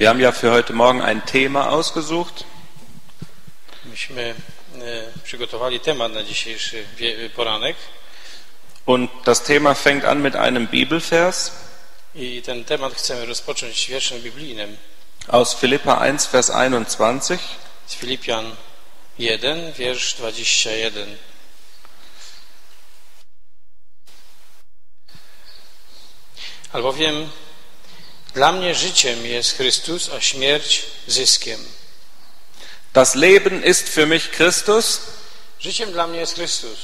Wir haben ja für heute Morgen ein Thema ausgesucht. Myśmy przygotowali temat na dzisiejszy poranek. Und das Thema fängt an mit einem Bibelvers. I ten temat chcemy rozpocząć wierszem biblijnym. Aus Philippa 1, Vers 21. Z Filipian 1, wiersz 21. Albowiem dla mnie życiem jest Chrystus, a śmierć zyskiem. Das Leben ist für mich Christus. Życiem dla mnie jest Chrystus.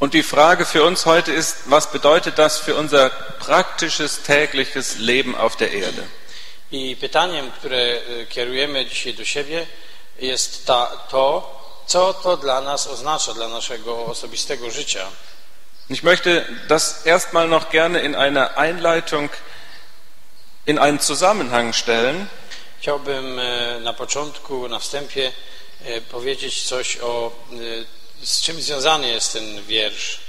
Und die Frage für uns heute ist, was bedeutet das für unser praktisches tägliches Leben auf der Erde? I pytaniem, które kierujemy dzisiaj do siebie, jest to, co to dla nas oznacza, dla naszego osobistego życia. Ich möchte das erstmal noch gerne in einer Einleitung in einen Zusammenhang stellen. Chciałbym na początku, na wstępie powiedzieć coś o z czym związany jest ten wiersz.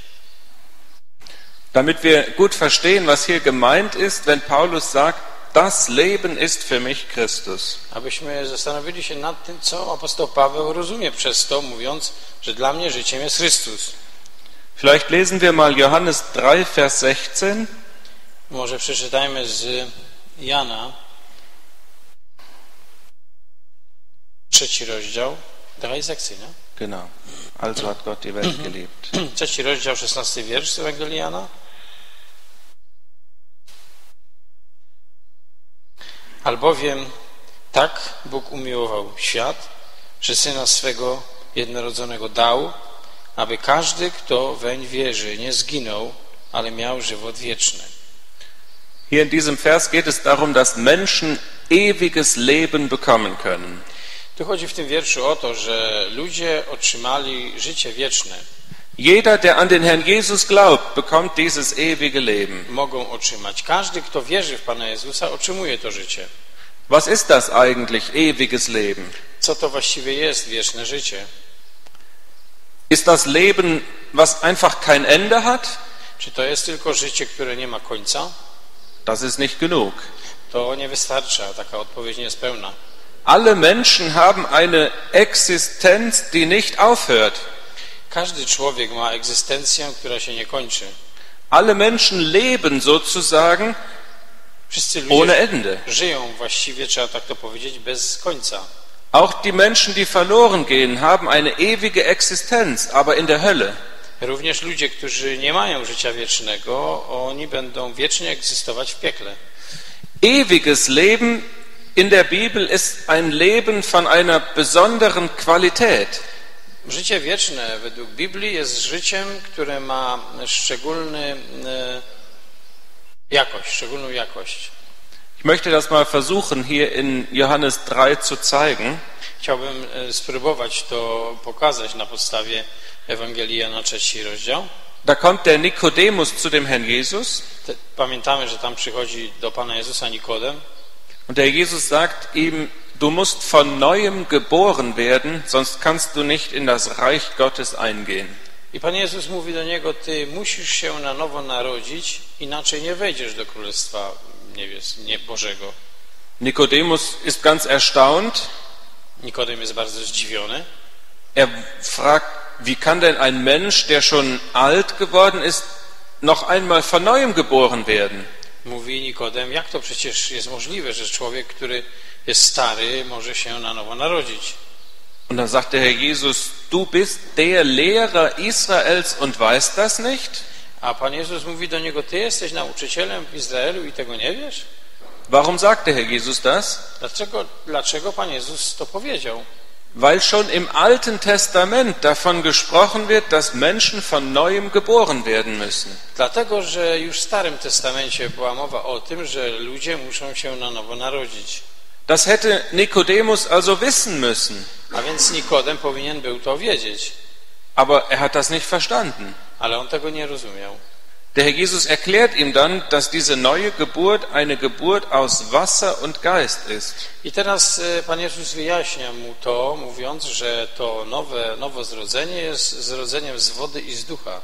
Damit wir gut verstehen, was hier gemeint ist, wenn Paulus sagt, das Leben ist für mich Christus. Abyśmy zastanowili się nad tym, co apostoł Paweł rozumie przez to, mówiąc, że dla mnie życiem jest Chrystus. Vielleicht lesen wir mal Johannes 3, Vers 16. Może przeczytajmy z Jana, 3. rozdział, 3, 16, nie? Genau. Also hat Gott die Welt geliebt. 3. rozdział, 16. wiersz z Ewangelii Jana. Albowiem tak Bóg umiłował świat, że Syna swego jednorodzonego dał, aby każdy, kto weń wierzy, nie zginął, ale miał żywot wieczny. Hier in diesem Vers geht es darum, dass Menschen ewiges Leben bekommen können. Tu chodzi w tym wierszu o to, że ludzie otrzymali życie wieczne. Jeder, der an den Herrn Jesus glaubt, bekommt dieses ewige Leben. Mogą otrzymać. Każdy, kto wierzy w Pana Jezusa, otrzymuje to życie. Was ist das eigentlich, ewiges Leben? Co to właściwie jest wieczne życie? Ist das Leben, was einfach kein Ende hat? Czy to jest tylko życie, które nie ma końca? Das ist nicht genug. To nie wystarcza, taka odpowiedź nie jest pełna. Alle Menschen haben eine Existenz, die nicht aufhört. Każdy człowiek ma egzystencję, która się nie kończy. Alle Menschen leben sozusagen ohne Ende. Żyją właściwie, trzeba tak to powiedzieć, bez końca. Auch die Menschen, die verloren gehen, haben eine ewige Existenz, aber in der Hölle. Również ludzie, którzy nie mają życia wiecznego, oni będą wiecznie egzystować w piekle. Ewiges Leben in der Bibel ist ein Leben von einer besonderen Qualität. Życie wieczne według Biblii jest życiem, które ma szczególną jakość. Ich möchte das mal versuchen, hier in Johannes 3 zu zeigen. Chciałbym spróbować to pokazać na podstawie Ewangelii Jana 3. rozdział. Da kommt der Nikodemus zu dem Herrn Jesus. Pamiętamy, że tam przychodzi do Pana Jezusa Nikodem. Und der Jesus sagt ihm: Du musst von neuem geboren werden, sonst kannst du nicht in das Reich Gottes eingehen. I Pan Jezus mówi do niego: Ty musisz się na nowo narodzić, inaczej nie wejdziesz do Królestwa Bożego. Nikodemus ist ganz erstaunt. Nikodem jest bardzo zdziwiony. Er fragt: Wie kann denn ein Mensch, der schon alt geworden ist, noch einmal von neuem geboren werden? Mówi Nikodem: Jak to przecież jest możliwe, że człowiek, który jest stary, może się na nowo narodzić? Und dann sagt der Herr Jesus: Du bist der Lehrer Israels und weißt das nicht? A Pan Jezus mówi do niego: Ty jesteś nauczycielem w Izraelu i tego nie wiesz? Warum sagt der Herr Jesus das? Dlaczego Pan Jezus to powiedział? Weil schon im Alten Testament davon gesprochen wird, dass Menschen von neuem geboren werden müssen. Dlatego, że już w Starym Testamencie była mowa o tym, że ludzie muszą się na nowo narodzić. Das hätte Nikodemus also wissen müssen. A więc Nikodem powinien był to wiedzieć. Aber er hat das nicht verstanden. Ale on tego nie rozumiał. Der Herr Jesus erklärt ihm dann, dass diese neue Geburt eine Geburt aus Wasser und Geist ist. I teraz Pan Jezus wyjaśnia mu to, mówiąc, że to nowe zrodzenie jest zrodzeniem z wody i z ducha.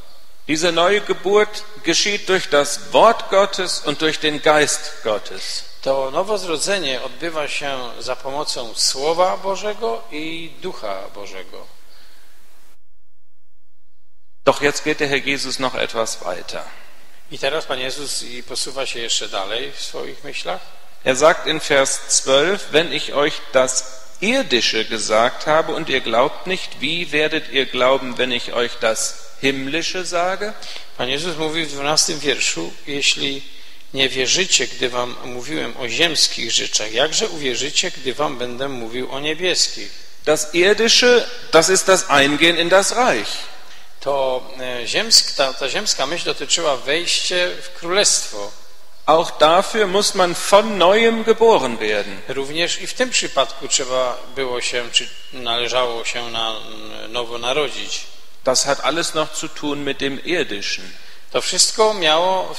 Diese neue Geburt geschieht durch das Wort Gottes und durch den Geist Gottes. to nowonarodzenie odbywa się za pomocą Słowa Bożego i Ducha Bożego. Doch jetzt geht der Herr Jesus noch etwas weiter. I teraz Pan Jezus posuwa się jeszcze dalej w swoich myślach. Er sagt in Vers 12, wenn ich euch das Irdische gesagt habe und ihr glaubt nicht, wie werdet ihr glauben, wenn ich euch das Himmlische sage? Pan Jezus mówi w 12 wierszu, jeśli nie wierzycie, gdy wam mówiłem o ziemskich rzeczach, jakże uwierzycie, gdy wam będę mówił o niebieskich? Das Irdische, das ist das Eingehen in das Reich. To ta ziemska myśl dotyczyła wejścia w królestwo. Auch dafür muss man von neuem geboren werden. Również i w tym przypadku trzeba było się, czy należało się na nowo narodzić. Das hat alles noch zu tun mit dem Irdischen. To wszystko miało,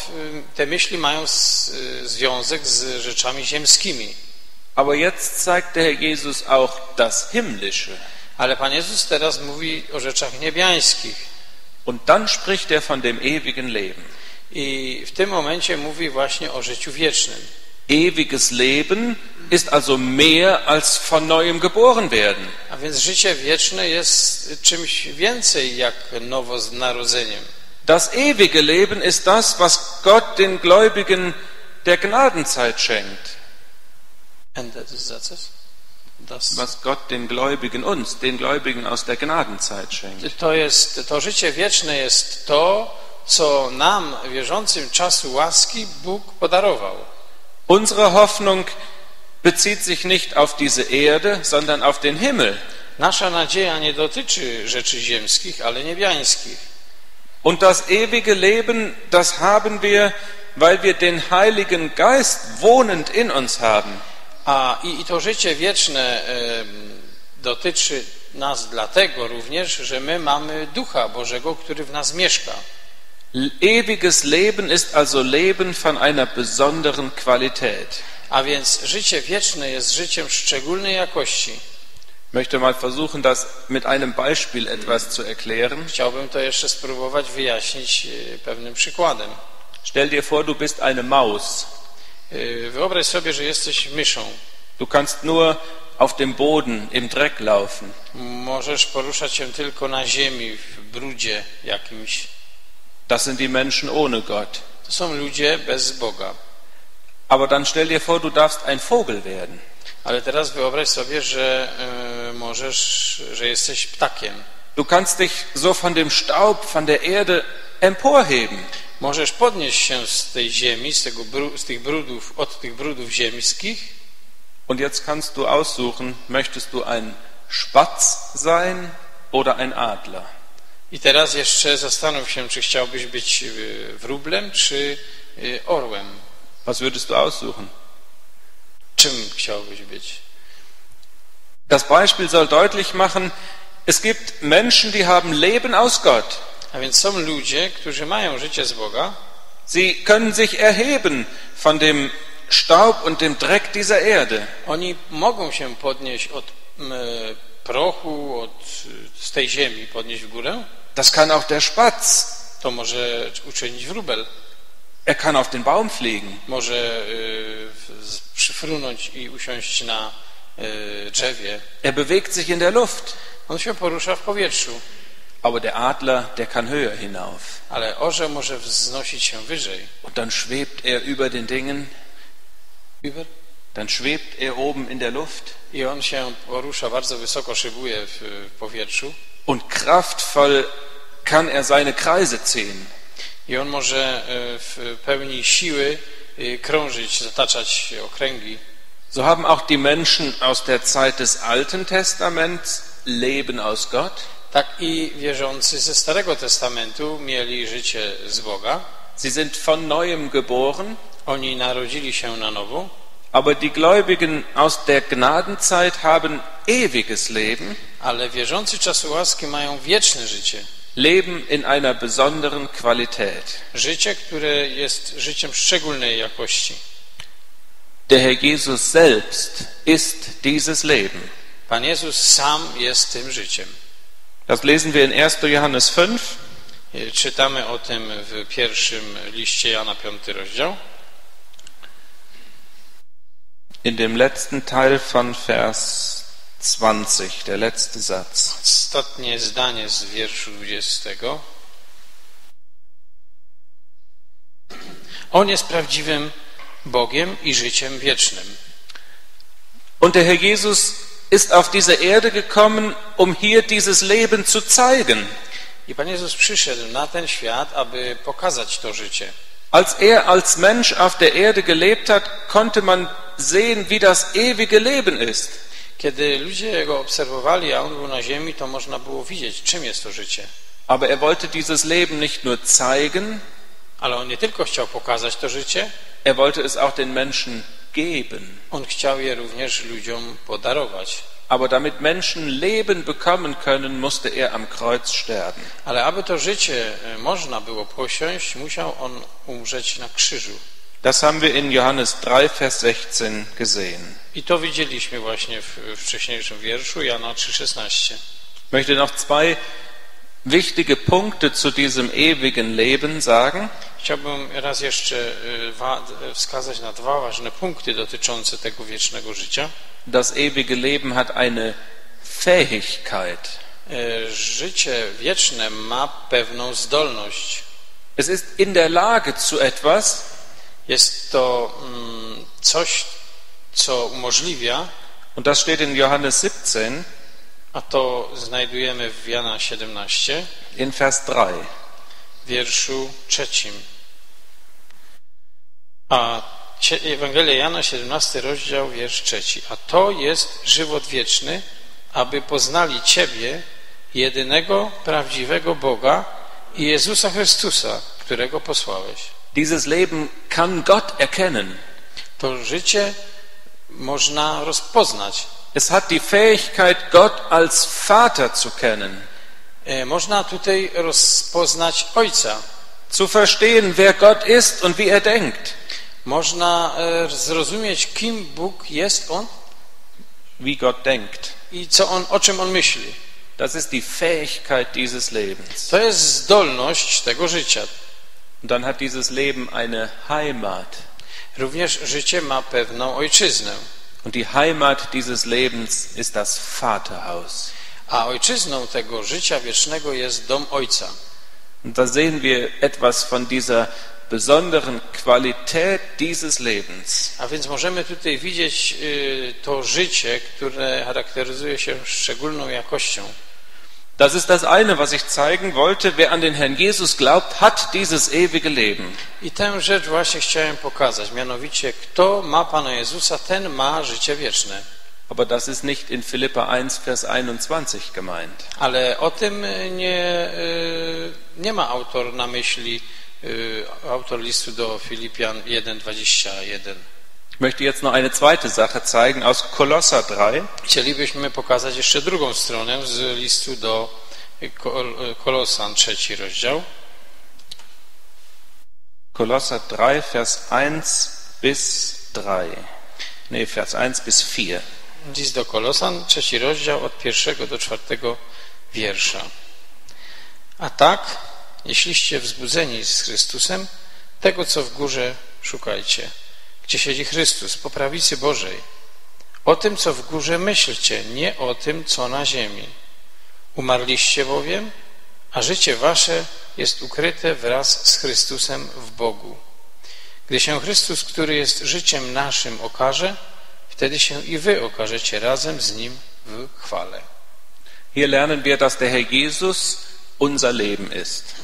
te myśli mają związek z rzeczami ziemskimi. Aber jetzt zeigt der Herr Jesus auch das Himmlische. Ale Pan Jezus teraz mówi o rzeczach niebiańskich. Und dann spricht er von dem ewigen Leben. I w tym momencie mówi właśnie o życiu wiecznym. Ewiges Leben ist also mehr als von neuem geboren werden. A więc życie wieczne jest czymś więcej jak nowonarodzeniem. Das ewige Leben ist das, was Gott den Gläubigen der Gnadenzeit schenkt. Ende des Satzes. Was Gott den Gläubigen uns, den Gläubigen aus der Gnadenzeit schenkt. To życie wieczne jest to, co nam, wierzącym, czasu łaski Bóg podarował. Unsere Hoffnung bezieht sich nicht auf diese Erde, sondern auf den Himmel. Nasza nadzieja nie dotyczy rzeczy ziemskich, ale niebiańskich. Und das ewige Leben, das haben wir, weil wir den Heiligen Geist wohnend in uns haben. I to życie wieczne dotyczy nas dlatego również, że my mamy Ducha Bożego, który w nas mieszka. Ewiges Leben ist also Leben von einer besonderen Qualität. A więc życie wieczne jest życiem szczególnej jakości. Möchte mal versuchen, das mit einem Beispiel etwas zu erklären. Chciałbym to jeszcze spróbować wyjaśnić pewnym przykładem. Stell dir vor, du bist eine Maus. Wyobraź sobie, że jesteś myszą. Du kannst nur auf dem Boden im Dreck laufen. Możesz poruszać się tylko na ziemi, w brudzie jakimś. Das sind die Menschen ohne Gott. To są ludzie bez Boga. Aber dann stell dir vor, du darfst ein Vogel werden. Ale teraz wyobraź sobie, że że jesteś ptakiem. Du kannst dich so von dem Staub, von der Erde emporheben. Możesz podnieść się z tej ziemi, od tych brudów ziemskich. Und jetzt kannst du aussuchen, möchtest du ein Spatz sein oder ein Adler? I teraz jeszcze zastanów się, czy chciałbyś być wróblem czy orłem. Was würdest du aussuchen? Czym chciałbyś być? Das Beispiel soll deutlich machen, es gibt Menschen, die haben Leben aus Gott. A więc są ludzie, którzy mają życie z Boga. Sie können sich erheben von dem Staub und dem Dreck dieser Erde. Oni mogą się podnieść od prochu, z tej ziemi podnieść w górę. Das kann auch der Spatz. To może uczynić wróbel. Er kann auf den Baum fliegen. Może przyfrunąć i usiąść na drzewie. Er bewegt sich in der Luft. On się porusza w powietrzu. Aber der Adler, der kann höher hinauf. Ale orzeł może wznosić się wyżej. Und dann schwebt er über den Dingen. Über? Dann schwebt er oben in der Luft. I on się porusza bardzo wysoko, szybuje w powietrzu. Und kraftvoll kann er seine Kreise ziehen. I on może w pełni siły krążyć, zataczać okręgi. So haben auch die Menschen aus der Zeit des Alten Testaments Leben aus Gott. Tak i wierzący ze Starego Testamentu mieli życie z Boga. Sie sind von neuem geboren. Oni narodzili się na nowo. Aber die Gläubigen aus der Gnadenzeit haben ewiges Leben. Ale wierzący czasu łaski mają wieczne życie. Leben in einer besonderen Qualität. Życie, które jest życiem szczególnej jakości. Der Herr Jesus selbst ist dieses Leben. Pan Jezus sam jest tym życiem. Das lesen wir in 1. Johannes 5. Czytamy o tym w pierwszym liście Jana, 5. rozdział. in dem letzten Teil von Vers 20, der letzte Satz. Ostatnie zdanie z wierszu 20. On jest prawdziwym Bogiem i życiem wiecznym. Und der Herr Jesus ist auf diese Erde gekommen, um hier dieses Leben zu zeigen. I Pan Jezus przyszedł na ten świat, aby pokazać to życie. Als er als Mensch auf der Erde gelebt hat, konnte man sehen, wie das ewige Leben ist. Kiedy ludzie go obserwowali, a on był na ziemi, to można było widzieć, czym jest to życie. Aber er wollte dieses Leben nicht nur zeigen, ale on nie tylko chciał pokazać to życie, er wollte es auch den Menschen geben. On chciał je również ludziom podarować. Aber damit Menschen Leben bekommen können, musste er am Kreuz sterben. Ale aby to życie można było posiąść, musiał on umrzeć na krzyżu. Das haben wir in Johannes 3, Vers 16 gesehen. I to widzieliśmy właśnie w wcześniejszym wierszu Jana 3,16. Ich möchte noch zwei wichtige Punkte zu diesem ewigen Leben sagen. Chciałbym raz jeszcze wskazać na dwa ważne punkty dotyczące tego wiecznego życia. Das ewige Leben hat eine Fähigkeit. Życie wieczne ma pewną zdolność. Es ist in der Lage zu etwas. Jest to coś, co umożliwia. Und das steht in Johannes 17. A to znajdujemy w Jana 17. In Vers 3. Wierszu 3. A Ewangelia Jana, 17 rozdział, wiersz 3. A to jest żywot wieczny, aby poznali Ciebie, jedynego prawdziwego Boga i Jezusa Chrystusa, którego posłałeś. Dieses Leben kann Gott erkennen. To życie można rozpoznać. Es hat die Fähigkeit, Gott als Vater zu kennen. Można tutaj rozpoznać Ojca. Zu verstehen, wer Gott ist und wie er denkt. Można zrozumieć, kim Bóg jest on, wie Gott denkt. I co on, o czym on myśli. Das ist die Fähigkeit dieses Lebens. To jest zdolność tego życia. Und dann hat dieses Leben eine Heimat. Również życie ma pewną ojczyznę. Und die Heimat dieses Lebens ist das Vaterhaus. A ojczyzną tego życia wiecznego jest dom Ojca. Und da sehen wir etwas von dieser besonderen Qualität dieses Lebens. A więc możemy tutaj widzieć to życie, które charakteryzuje się szczególną jakością. Das ist das eine, was ich zeigen wollte. Wer an den Herrn Jesus glaubt, hat dieses ewige Leben. I tę rzecz właśnie chciałem pokazać, mianowicie kto ma Pana Jezusa, ten ma życie wieczne. Aber das ist nicht in Philipper 1, Vers 21 gemeint. Ale o tym nie ma autor na myśli. Autor listu do Filipian 1,21. Ich möchte jetzt noch eine zweite Sache zeigen aus Kolosser 3. Chcielibyśmy pokazać jeszcze drugą stronę z listu do Kolosan, 3 rozdział. Kolosser 3, Vers 1 bis 3. Ne, Vers 1 bis 4. List do Kolosan, 3 rozdział, od 1 do 4 wiersza. A tak, jeśliście wzbudzeni z Chrystusem, tego, co w górze, szukajcie, gdzie siedzi Chrystus, po prawicy Bożej. O tym, co w górze, myślcie, nie o tym, co na ziemi. Umarliście bowiem, a życie wasze jest ukryte wraz z Chrystusem w Bogu. Gdy się Chrystus, który jest życiem naszym, okaże, wtedy się i wy okażecie razem z Nim w chwale. Hier lernen wir, dass der Herr Jesus unser Leben ist.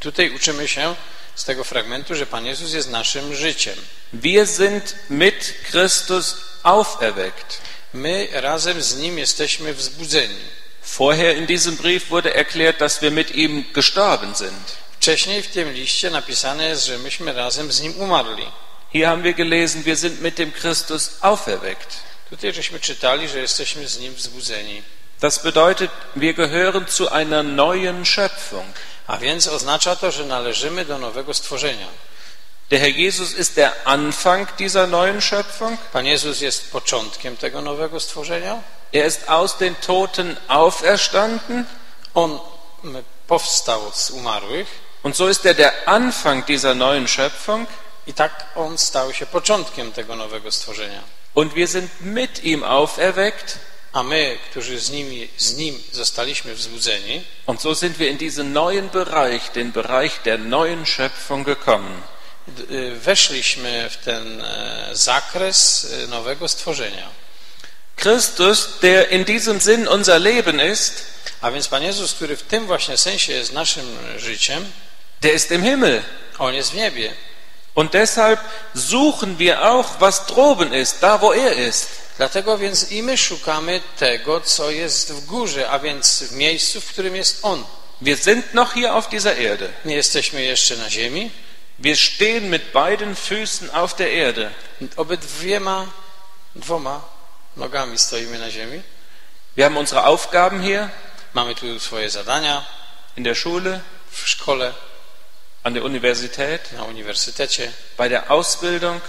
Tutaj uczymy się z tego fragmentu, że Pan Jezus jest naszym życiem. Wir sind mit Christus auferweckt. My razem z Nim jesteśmy wzbudzeni. Vorher in diesem Brief wurde erklärt, dass wir mit ihm gestorben sind. Wcześniej w tym liście napisane jest, że myśmy razem z Nim umarli. Hier haben wir gelesen, wir sind mit dem Christus auferweckt. Tutaj żeśmy czytali, że jesteśmy z Nim wzbudzeni. Das bedeutet, wir gehören zu einer neuen Schöpfung. A więc oznacza to, że należymy do nowego stworzenia. Der Herr Jesus ist der Anfang dieser neuen Schöpfung. Pan Jezus jest początkiem tego nowego stworzenia. Er ist aus den Toten auferstanden. On powstał z umarłych. Und so ist er der Anfang dieser neuen Schöpfung. I tak on stał się początkiem tego nowego stworzenia. Und wir sind mit ihm auferweckt. A my, którzy z nim zostaliśmy wzbudzeni. Und so sind wir in diesen neuen Bereich, den Bereich der neuen Schöpfung gekommen. Weszliśmy w ten zakres nowego stworzenia. Christus, der in diesem Sinn unser Leben ist, a więc Pan Jezus, który w tym właśnie sensie jest naszym życiem, der ist im Himmel. On jest w niebie. Und deshalb suchen wir auch, was droben ist, da wo er ist. Dlatego więc i my szukamy tego, co jest w górze, a więc w miejscu, w którym jest On. Wir sind noch hier auf dieser Erde. Nie jesteśmy jeszcze na ziemi. Wir stehen mit beiden Füßen auf der Erde. Obydwoma nogami stoimy na ziemi. Wir haben unsere Aufgaben hier. Mamy tu swoje zadania. In der Schule. W szkole. An der Universität. Na uniwersytecie. Bei der Ausbildung.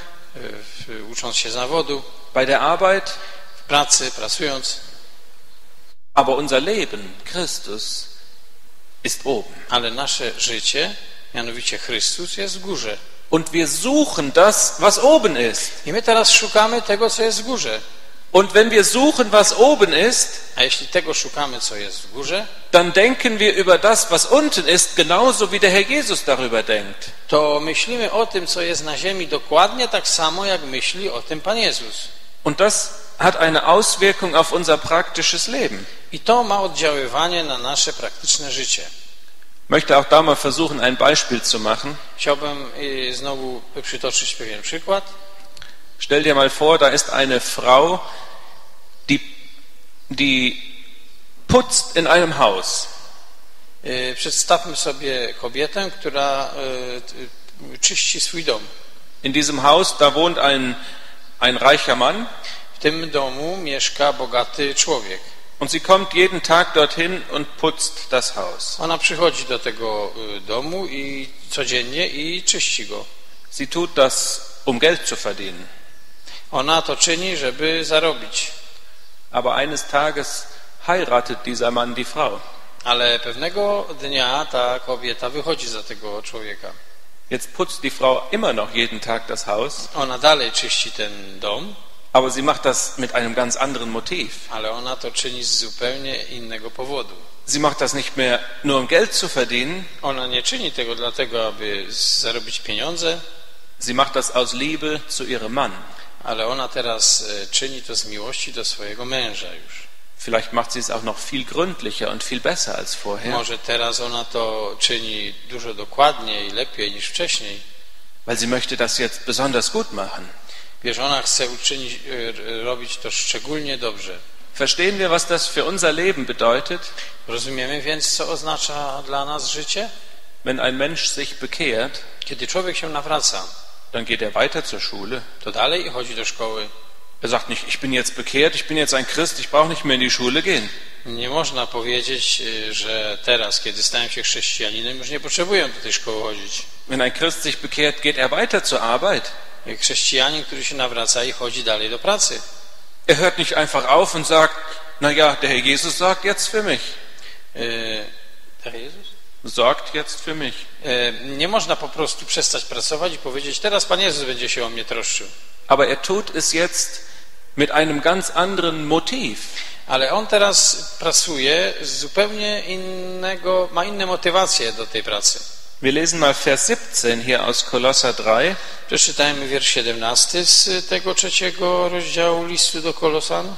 Ucząc się zawodu. Bei der Arbeit. W pracy, pracując. Aber unser Leben, Christus, ist oben. Ale nasze życie, mianowicie Chrystus, jest w górze. Und wir suchen das, was oben ist. I my teraz szukamy tego, co jest w górze. Und wenn wir suchen, was oben ist, a jeśli tego szukamy, co jest w górze, dann denken wir über das, was unten ist, genauso wie der Herr Jesus darüber denkt. To myślimy o tym, co jest na ziemi, dokładnie tak samo, jak myśli o tym Pan Jezus. Und das hat eine Auswirkung auf unser praktisches Leben. I to ma oddziaływanie na nasze praktyczne życie. Möchte auch da mal versuchen, ein Beispiel zu machen. Chciałbym znowu przytoczyć pewien przykład. Stell dir mal vor, da ist eine Frau, die putzt in einem Haus. Przedstawmy sobie kobietę, która czyści swój dom. In diesem Haus, da wohnt ein reicher Mann. W tym domu mieszka bogaty człowiek. Und sie kommt jeden Tag dorthin und putzt das Haus. Ona przychodzi do tego domu i codziennie i czyści go. Sie tut das, um Geld zu verdienen. Ona to czyni, żeby zarobić. Aber eines Tages heiratet dieser Mann die Frau. Ale pewnego dnia ta kobieta wychodzi za tego człowieka. Jetzt putzt die Frau immer noch jeden Tag das Haus. Ona dalej czyści ten dom. Aber sie macht das mit einem ganz anderen Motiv. Ale ona to czyni z zupełnie innego powodu. Sie macht das nicht mehr nur um Geld zu verdienen. Ona nie czyni tego dlatego, aby zarobić pieniądze. Sie macht das aus Liebe zu ihrem Mann. Ale ona teraz czyni to z miłości do swojego męża już. Vielleicht macht sie es auch noch viel gründlicher und viel besser als vorher. Może teraz ona to czyni dużo dokładniej i lepiej niż wcześniej. Weil sie möchte das jetzt besonders gut machen. Wiesz, ona chce robić to szczególnie dobrze. Verstehen wir, was das für unser Leben bedeutet? Rozumiemy więc, co oznacza dla nas życie? Wenn ein Mensch sich bekehrt, kiedy człowiek się nawraca, dann geht er weiter zur Schule. To dalej chodzi do szkoły. Er sagt nicht, ich bin jetzt bekehrt, ich bin jetzt ein Christ, ich brauche nicht mehr in die Schule gehen. Nie można powiedzieć, że teraz, kiedy stałem się chrześcijaninem, już nie potrzebuję do tej szkoły chodzić. Wenn ein Christ sich bekehrt, geht er weiter zur Arbeit. Chrześcijanin, który się nawraca i chodzi dalej do pracy. Er hört nicht einfach auf und sagt, na ja, der Herr Jesus sorgt jetzt für mich. Der Jesus? Sorgt jetzt für mich. Nie można po prostu przestać pracować i powiedzieć, teraz Pan Jezus będzie się o mnie troszczył. Aber er tut es jetzt mit einem ganz anderen Motiv. Ale on teraz pracuje z zupełnie innego, ma inne motywacje do tej pracy. Wir lesen mal Vers 17 hier aus Kolosser 3. Przeczytajmy wiersz 17 z tego 3 rozdziału listu do Kolosan.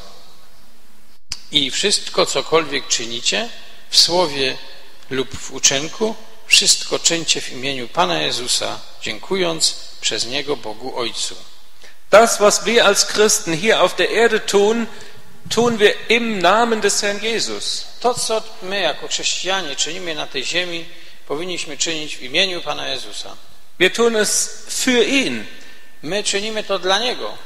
I wszystko, cokolwiek czynicie, w słowie lub w uczynku, wszystko czyńcie w imieniu Pana Jezusa, dziękując przez Niego Bogu Ojcu. Das, was wir als Christen hier auf der Erde tun, tun wir im Namen des Herrn Jesus. To, co my jako chrześcijanie czynimy na tej ziemi, powinniśmy czynić w imieniu Pana Jezusa. Wir tun es für ihn. My czynimy to dla Niego.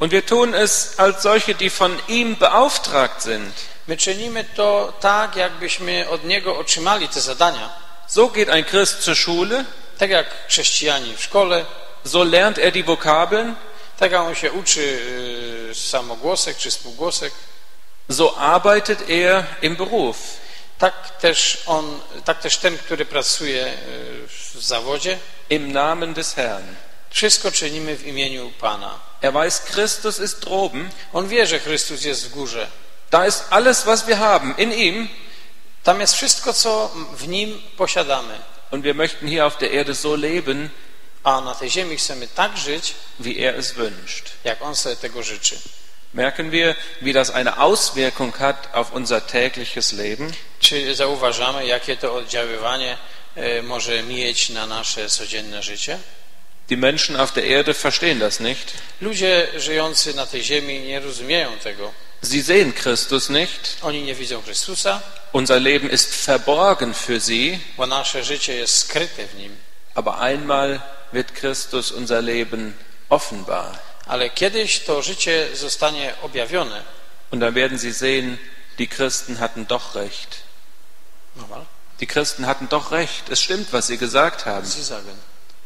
Und wir tun es als solche, die von ihm beauftragt sind. My czynimy to tak, jakbyśmy od Niego otrzymali te zadania. So geht ein Christ zur Schule. Tak jak chrześcijanin w szkole. So lernt er die Vokabeln. Tak jak on się uczy samogłosek czy współgłosek. So arbeitet er im Beruf. Tak też ten, który pracuje w zawodzie. Im Namen des Herrn. Wszystko czynimy w imieniu Pana. Er weiß, Christus ist droben. On wie, że Chrystus jest w górze. Da ist alles, was wir haben in ihm. Tam jest wszystko, co w nim posiadamy. Und wir möchten hier auf der Erde so leben, a na tej ziemi chcemy tak żyć, wie er es wünscht. Jak on sobie tego życzy. Merken wir, wie das eine Auswirkung hat auf unser tägliches Leben? Czy zauważamy, jakie to oddziaływanie może mieć na nasze codzienne życie? Die Menschen auf der Erde verstehen das nicht. Ludzie żyjący na tej ziemi nie rozumieją tego. Sie sehen Christus nicht. Oni nie widzą Chrystusa. Unser Leben ist verborgen für sie. Bo nasze życie jest skryte w nim. Aber einmal wird Christus unser Leben offenbar. Ale kiedyś to życie zostanie objawione. Und dann werden sie sehen, die Christen hatten doch recht. Nochmal. Die Christen hatten doch recht. Es stimmt, was sie gesagt haben. Sie sagen.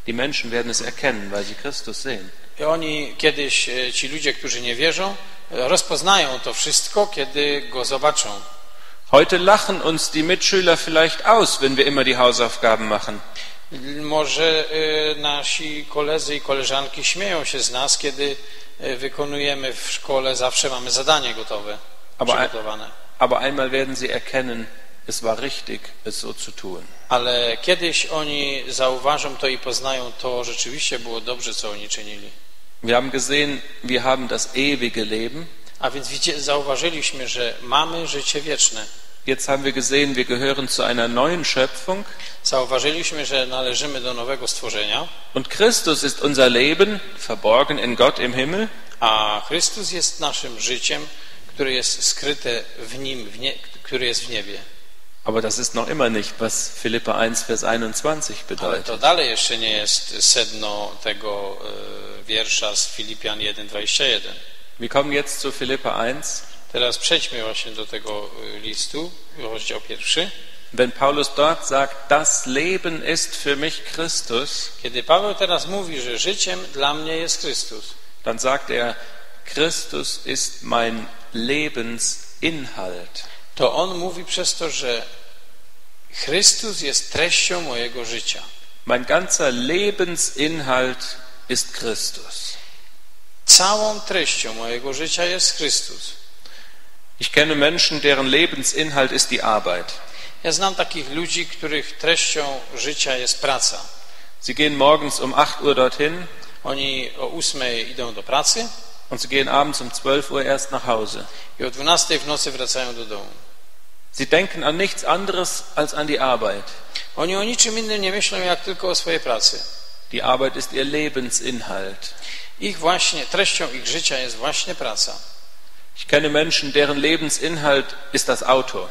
Die Menschen werden es erkennen, weil sie Christus sehen. I oni kiedyś, ci ludzie, którzy nie wierzą, rozpoznają to wszystko, kiedy go zobaczą. Heute lachen uns die Mitschüler vielleicht aus, wenn wir immer die Hausaufgaben machen. Może nasi koledzy i koleżanki śmieją się z nas, kiedy wykonujemy w szkole, zawsze mamy zadanie gotowe, przygotowane. Aber einmal werden sie erkennen, es war richtig, es so zu tun. Ale kiedyś oni zauważą to i poznają to, rzeczywiście było dobrze, co oni czynili. Wir haben gesehen, wir haben das ewige Leben. A więc zauważyliśmy, że mamy życie wieczne. Jetzt haben wir gesehen, wir gehören zu einer neuen Schöpfung. Zauważyliśmy, że należymy do nowego stworzenia. Und Christus ist unser Leben, verborgen in Gott im Himmel. A Chrystus jest naszym życiem, które jest skryte w nim, które jest w niebie. Aber das ist noch immer nicht, was Philipper 1, Vers 21 bedeutet. Ale to dalej jeszcze nie jest sedno tego wiersza z Filipian 1,21. Wir kommen jetzt zu Philipper 1. Teraz przejdźmy właśnie do tego listu, rozdział pierwszy. Wenn Paulus dort sagt, das Leben ist für mich Christus, kiedy Paweł teraz mówi, że życiem dla mnie jest Chrystus, dann sagt er, Christus ist mein Lebensinhalt. To on mówi przez to, że Chrystus jest treścią mojego życia. Mein ganzer Lebensinhalt ist Christus. Całą treścią mojego życia jest Chrystus. Ich kenne Menschen, deren Lebensinhalt ist die Arbeit. Ja znam takich ludzi, których treścią życia jest praca. Sie gehen morgens um 8 Uhr dorthin. Oni o 8 idą do pracy. Und sie gehen abends um 12 Uhr erst nach Hause. I o 12 w nocy wracają do domu. Sie denken an nichts anderes als an die Arbeit. Oni o niczym innym nie myślą, jak tylko o swojej pracy. Die Arbeit ist ihr Lebensinhalt. Ich właśnie treścią ich życia jest właśnie praca. Ich kenne Menschen, deren Lebensinhalt ist das Auto.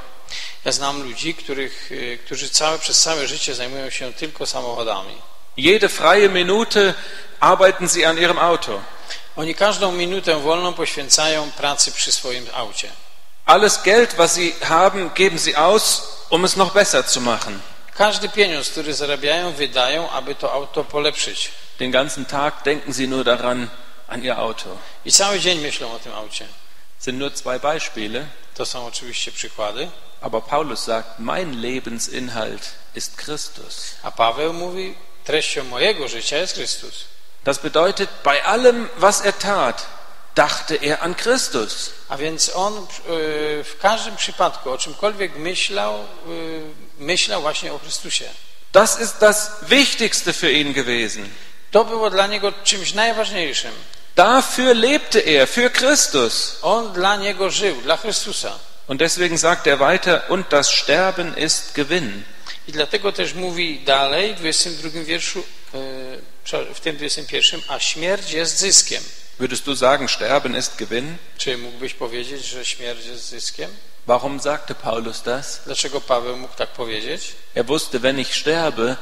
Ja znam ludzi, którzy przez całe życie zajmują się tylko samochodami. Jede freie Minute arbeiten sie an ihrem Auto. Oni każdą minutę wolną poświęcają pracy przy swoim aucie. Alles Geld, was sie haben, geben sie aus, um es noch besser zu machen. Każdy pieniądz, który zarabiają, wydają, aby to auto polepszyć. Den ganzen Tag denken sie nur daran, an ihr Auto. I cały dzień myślą o tym aucie. Sind nur zwei Beispiele. To są oczywiście przykłady. Aber Paulus sagt, mein Lebensinhalt ist Christus. A Paweł mówi, treścią mojego życia jest Chrystus. Das bedeutet, bei allem, was er tat, dachte er an Christus. A więc on w każdym przypadku, o czymkolwiek myślał właśnie o Chrystusie. Das ist das Wichtigste für ihn gewesen. To było dla niego czymś najważniejszym. Dafür lebte er, für Christus. On dla niego żył, dla Chrystusa. Und deswegen sagt er weiter, und das Sterben ist Gewinn. I dlatego też mówi dalej w tym 21 wierszu, a śmierć jest zyskiem. Würdest du sagen, Sterben ist Gewinn? Czy mógłbyś powiedzieć, że śmierć jest zyskiem? Warum sagte Paulus das? Dlaczego Paweł mógł tak powiedzieć? Er wusste, wenn ich sterbe,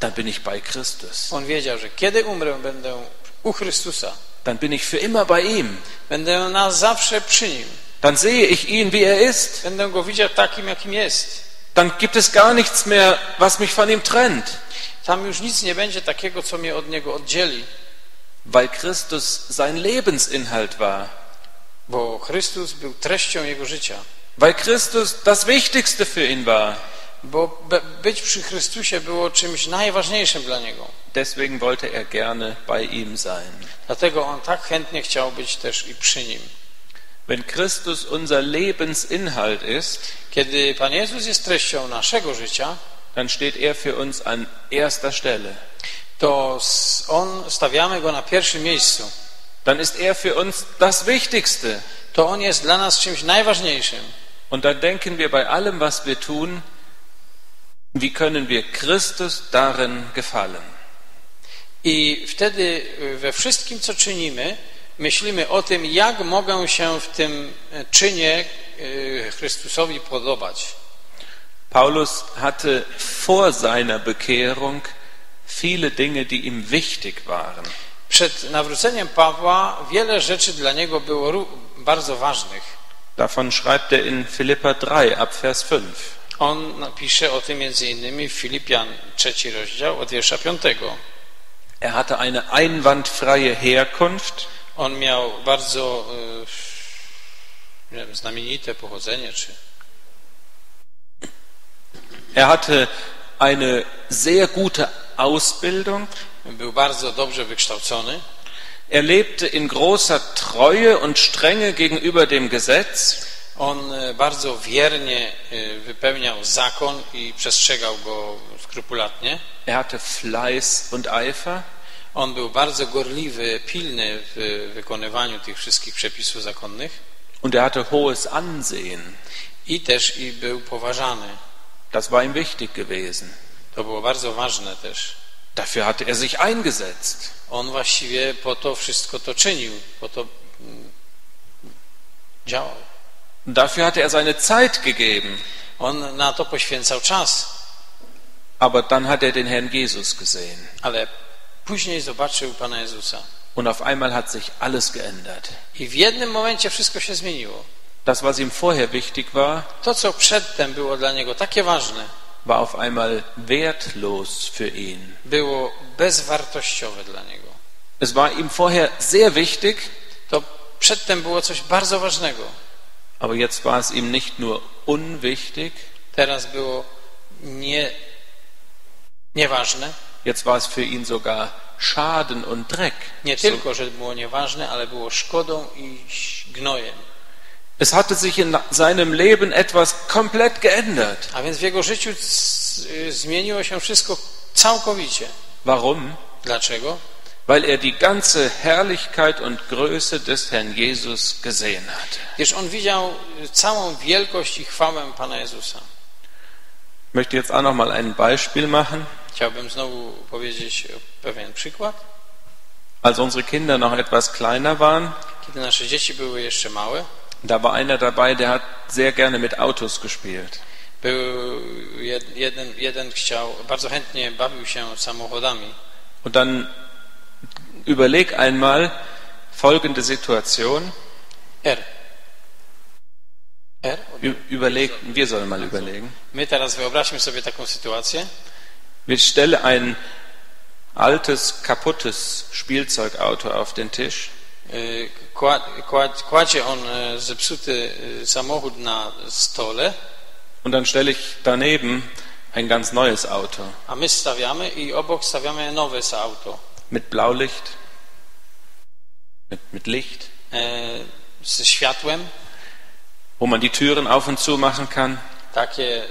dann bin ich bei Christus. On wiedział, że kiedy umrę, będę u Chrystusa. Dann bin ich für immer bei ihm. Będę na zawsze przy nim. Dann sehe ich ihn, wie er ist. Będę go widział takim, jakim jest. Dann gibt es gar nichts mehr, was mich von ihm trennt. Tam już nic nie będzie takiego, co mnie od niego oddzieli. Weil Christus sein Lebensinhalt war. Bo Chrystus był treścią jego życia. Weil Christus das Wichtigste für ihn war. Bo być przy Chrystusie było czymś najważniejszym dla niego. Deswegen wollte gerne bei ihm sein. Dlatego on tak chętnie chciał być też i przy nim. Wenn Christus unser Lebensinhalt ist, kiedy Pan Jezus jest treścią naszego życia, dann steht für uns an erster Stelle. To on stawiamy go na pierwszym miejscu. Dann ist für uns das Wichtigste. To on jest dla nas czymś najważniejszym. Und dann denken wir bei allem, was wir tun, wie können wir Christus darin gefallen? I wtedy we wszystkim, co czynimy, myślimy o tym, jak mogę się w tym czynie Chrystusowi podobać. Paulus hatte vor seiner Bekehrung viele Dinge, die ihm wichtig waren. Przed nawróceniem Pawła wiele rzeczy dla niego było bardzo ważnych. Davon schreibt in Philipper 3 ab Vers 5. On pisze o tym między innymi w Filipian 3 rozdział od wiersza 5. Er hatte eine einwandfreie Herkunft. On miał bardzo nie wiem, znamienite pochodzenie. Er hatte eine sehr gute Ausbildung. Był bardzo dobrze wykształcony. Er lebte in großer Treue und Strenge gegenüber dem Gesetz. On bardzo wiernie wypełniał zakon i przestrzegał go skrupulatnie. Er hatte Fleiß und Eifer. On był bardzo gorliwy, pilny w wykonywaniu tych wszystkich przepisów zakonnych. Und er hatte hohes Ansehen. I też był poważany. Das war ihm wichtig gewesen. To było bardzo ważne też. Dafür hatte er sich eingesetzt. On właściwie po to wszystko to czynił, po to działał. Dafür hatte er seine Zeit gegeben. On na to poświęcał czas. Aber dann hat er den Herrn Jesus gesehen. Ale później zobaczył Pana Jezusa. Und auf einmal hat sich alles geändert. I w jednym momencie wszystko się zmieniło. Das, was ihm vorher wichtig war, to, co przedtem było dla niego takie ważne, war auf einmal wertlos für ihn. Było bezwartościowe dla niego. Es war ihm vorher sehr wichtig, to przedtem było coś bardzo ważnego. Aber jetzt war es ihm nicht nur unwichtig, teraz było nieważne. Jetzt war es für ihn sogar Schaden und Dreck. Nie tylko, że było nieważne, ale było szkodą i gnojem. Es hatte sich in seinem Leben etwas komplett geändert. A więc w jego życiu zmieniło się wszystko całkowicie. Warum? Dlaczego? Weil er die ganze Herrlichkeit und Größe des Herrn Jesus gesehen hat. Gdyż on widział całą wielkość i chwałę Pana Jezusa. Ich möchte jetzt auch noch mal ein Beispiel machen. Chciałbym znowu powiedzieć pewien przykład. Als unsere Kinder noch etwas kleiner waren, kiedy nasze dzieci były jeszcze małe, da war einer dabei, der hat sehr gerne mit Autos gespielt. Był jeden chciał, bardzo chętnie bawił się samochodami. Und dann überleg einmal folgende Situation. Wir sollen mal überlegen. My teraz wyobraźmy sobie taką sytuację. Wir stellen ein altes, kaputtes Spielzeugauto auf den Tisch. Kładzie on zepsuty samochód na stole. Und dann stelle ich daneben ein ganz neues Auto. A my stawiamy i obok stawiamy nowe auto. Mit Blaulicht, mit Licht, ze światłem, wo man die Türen auf und zu machen kann.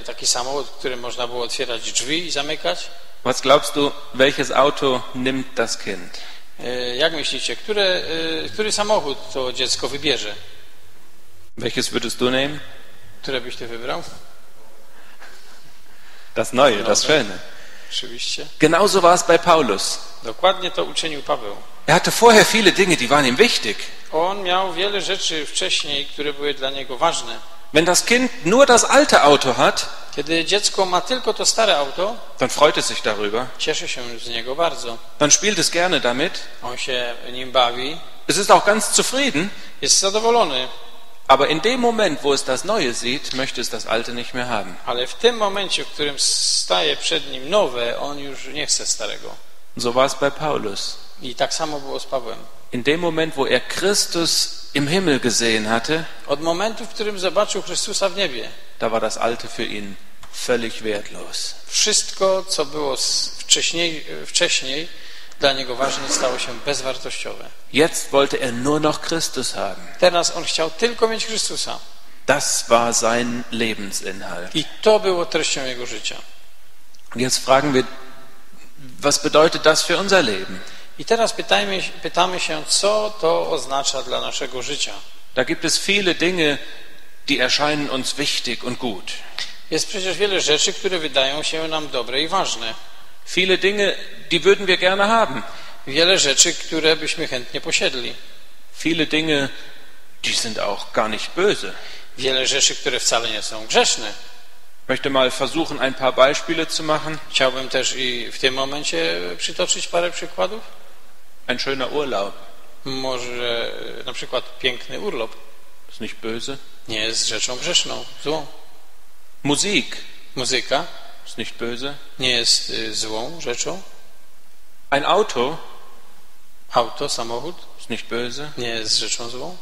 Taki samochód, który można było otwierać drzwi i zamykać. Was glaubst du, welches Auto nimmt das Kind? Jak myślicie, który samochód to dziecko wybierze? Welches würdest du nehmen? Które byś ty wybrał? Das neue, das schöne. Oczywiście. Genauso war es bei Paulus. Dokładnie to uczynił Paweł. Er hatte vorher viele Dinge, die waren ihm wichtig. On miał wiele rzeczy wcześniej, które były dla niego ważne. Wenn das Kind nur das alte Auto hat, kiedy dziecko ma tylko to stare auto, dann freut es sich darüber. Cieszy się z niego bardzo. Dann spielt es gerne damit. On się nim bawi. Es ist auch ganz zufrieden. Jest zadowolony. Aber in dem Moment, wo es das Neue sieht, möchte es das Alte nicht mehr haben. Ale w tym momencie, w którym staje przed nim nowe, on już nie chce starego. So war es bei Paulus. I tak samo było z Pawłem. In dem Moment, wo er Christus im Himmel gesehen hatte, od momentu, w którym zobaczył Chrystusa w niebie, da war das Alte für ihn völlig wertlos. Wszystko, co było wcześniej dla niego ważne, stało się bezwartościowe. Jetzt wollte nur noch Christus haben. Teraz on chciał tylko mieć Chrystusa. Das war sein Lebensinhalt. I to było treścią jego życia. Jetzt fragen wir, was bedeutet das für unser Leben? I teraz pytamy się, co to oznacza dla naszego życia. Da gibt es viele Dinge, die erscheinen uns wichtig und gut. Jest przecież wiele rzeczy, które wydają się nam dobre i ważne. Viele Dinge, die würden wir gerne haben. Wiele rzeczy, które byśmy chętnie posiedli. Viele Dinge, die sind auch gar nicht böse. Wiele rzeczy, które wcale nie są grzeszne. Möchte mal versuchen, ein paar Beispiele zu machen. Chciałbym też i w tym momencie przytoczyć parę przykładów. Ein schöner Urlaub. Może na przykład piękny urlop. Ist nicht böse. Nie jest rzeczą grzeszną, złą. Musik. Muzyka. Ist nicht böse. Nie jest złą rzeczą. Ein Auto. Auto, samochód. Ist nicht böse. Nie jest rzeczą złą.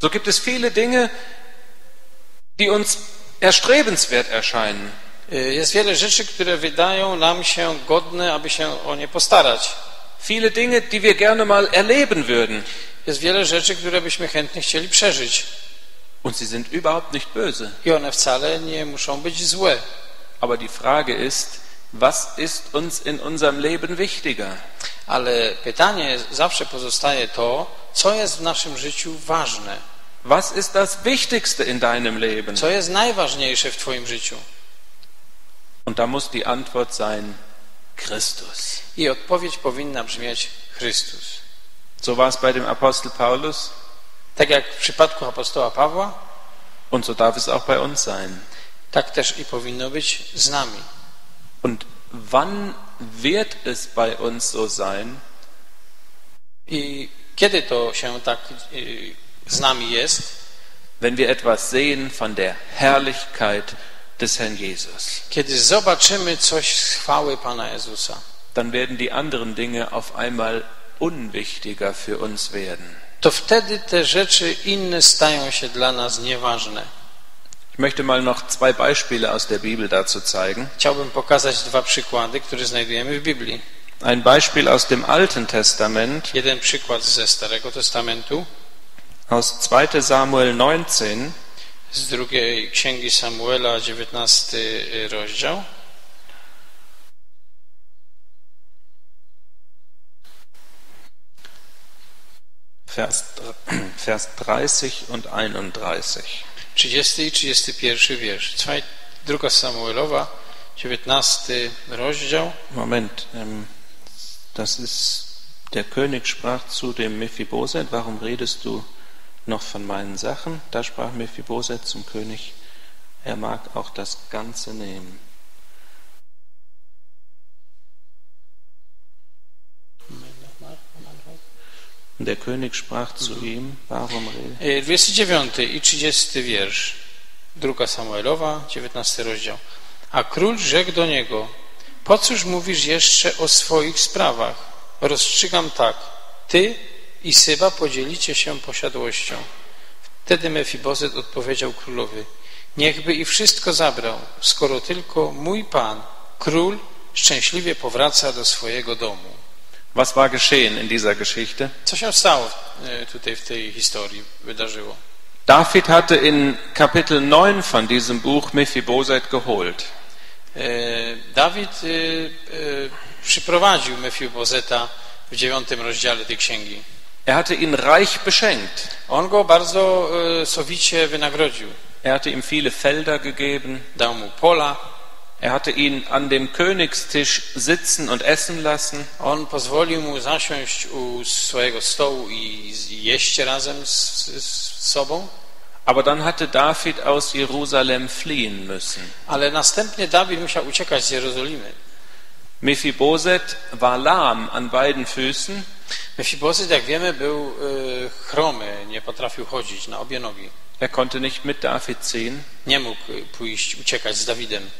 So gibt es viele Dinge, die uns erstrebenswert erscheinen. Jest wiele rzeczy, które wydają nam się godne, aby się o nie postarać. Viele Dinge, die wir gerne mal erleben würden. Jest wiele rzeczy, które byśmy chętnie chcieli przeżyć. Und sie sind überhaupt nicht böse. I one wcale nie muszą być złe. Aber die Frage ist, was ist uns in unserem Leben wichtiger? Ale pytanie zawsze pozostaje to, co jest w naszym życiu ważne. Was ist das Wichtigste in deinem Leben? Co jest najważniejsze w twoim życiu? Und da muss die Antwort sein: Christus. I odpowiedź powinna brzmieć: Chrystus. So war es bei dem Apostel Paulus. Tak jak w przypadku apostoła Pawła. Und so darf es auch bei uns sein. Tak też i powinno być z nami. Und wann wird es bei uns so sein? I kiedy to się tak z nami jest? Wenn wir etwas sehen von der Herrlichkeit des Herrn Jesus. Kiedy zobaczymy coś z chwały Pana Jezusa. Dann werden die anderen Dinge auf einmal unwichtiger für uns werden. To wtedy te rzeczy inne stają się dla nas nieważne. Ich möchte mal noch zwei Beispiele aus der Bibel dazu zeigen. Chciałbym pokazać dwa przykłady, które znajdujemy w Biblii. Ein Beispiel aus dem Alten Testament. Jeden przykład ze Starego Testamentu. Aus 2. Samuel 19. Z drugiej Księgi Samuela, 19 rozdział. Vers 30 und 31. 30 i 31 wiersz. 2 Samuelowa, 19 rozdział. Moment, das ist, der König sprach zu dem Mephiboset, warum redest du noch von meinen Sachen? Da sprach Mephiboset zum König, er mag auch das Ganze nehmen. Der König sprach zu ihm, warum redest du? 29 i 30 wiersz. 2 Samuelowa, 19 rozdział. A król rzekł do niego: po cóż mówisz jeszcze o swoich sprawach? Rozstrzygam tak: ty i Syba podzielicie się posiadłością. Wtedy Mefibozet odpowiedział królowi: niechby i wszystko zabrał, skoro tylko mój pan, król, szczęśliwie powraca do swojego domu. Was war geschehen in dieser Geschichte? Co się stało tutaj w tej historii wydarzyło? David hatte in Kapitel 9 von diesem Buch Mephiboset geholt. Dawid przyprowadził Mephibozeta w 9 rozdziale tej księgi. Er hatte ihn reich beschenkt. On go bardzo sowicie wynagrodził. Er hatte ihm viele Felder gegeben. Dał mu pola. Er hatte ihn an dem Königstisch sitzen und essen lassen. On pozwolił mu zasiąść u swojego stołu i jeść razem z sobą. Aber dann hatte David aus Jerusalem fliehen müssen. Ale następnie Dawid musiał uciekać z Jerozolimy. Mephiboset war lahm an beiden Füßen. Mephiboset, jak wiemy, był chromy, nie potrafił chodzić na obie nogi. Er konnte nicht mit David ziehen. Nie mógł uciekać z Dawidem.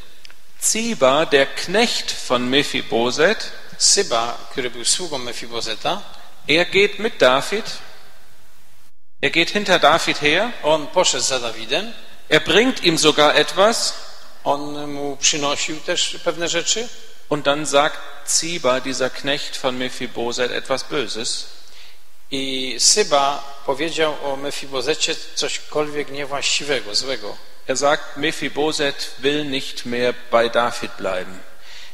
Ziba, der Knecht von Mephiboset, Syba, który był sługą Mephiboseta, er geht mit David, er geht hinter David her, on poszedł za Dawidem, er bringt ihm sogar etwas, On mu przynosił też pewne rzeczy. Und dann sagt Ziba, dieser Knecht von Mephiboset, etwas Böses. I Syba powiedział o Mephibosecie cośkolwiek niewłaściwego, złego. Er sagt, Mephiboset will nicht mehr bei David bleiben.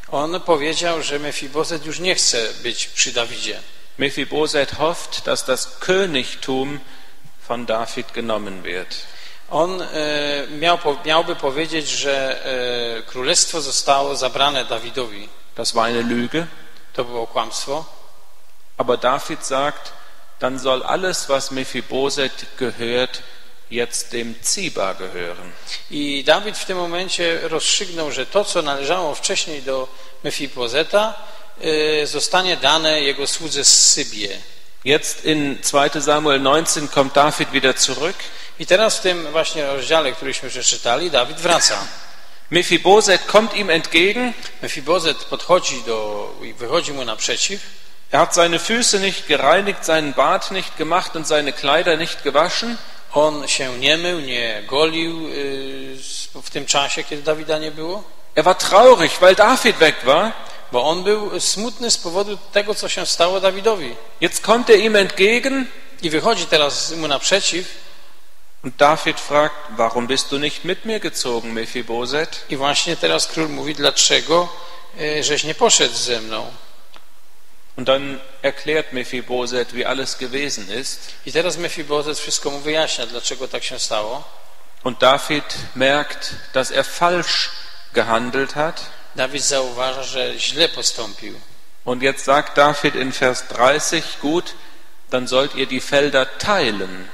On powiedział, że Mephiboset już nie chce być przy Dawidzie. Mephiboset hofft, dass das Königtum von David genommen wird. On miałby powiedzieć, że królestwo zostało zabrane Dawidowi. Das war eine Lüge. To było kłamstwo. Aber David sagt, dann soll alles, was Mephiboset gehört, jetzt dem Ziba gehören. I Dawid w tym momencie rozstrzygnął, że to, co należało wcześniej do Mephiboseta, zostanie dane jego słudze z Sybie. Jetzt in 2. Samuel 19 kommt David wieder zurück. I teraz w tym właśnie rozdziale, któryśmy przeczytali, Dawid wraca. Mephiboset kommt ihm entgegen. Mephiboset podchodzi wychodzi mu naprzeciw. Er hat seine Füße nicht gereinigt, seinen Bart nicht gemacht und seine Kleider nicht gewaschen. On się nie mył, nie golił w tym czasie, kiedy Dawida nie było. Er war traurig, weil David weg war. Bo on był smutny z powodu tego, co się stało Dawidowi. Jetzt kommt er ihm entgegen. I wychodzi teraz mu naprzeciw. Und David fragt, warum bist du nicht mit mir gezogen, Mephiboset? I właśnie teraz król mówi, dlaczego żeś nie poszedł ze mną? Und dann erklärt Mephiboset, wie alles gewesen ist. I teraz Mephiboset wszystko mu wyjaśnia, dlaczego tak się stało. Und David merkt, dass er falsch gehandelt hat. Dawid zauważa, że źle postąpił. Und jetzt sagt David in Vers 30, gut, dann sollt ihr die Felder teilen.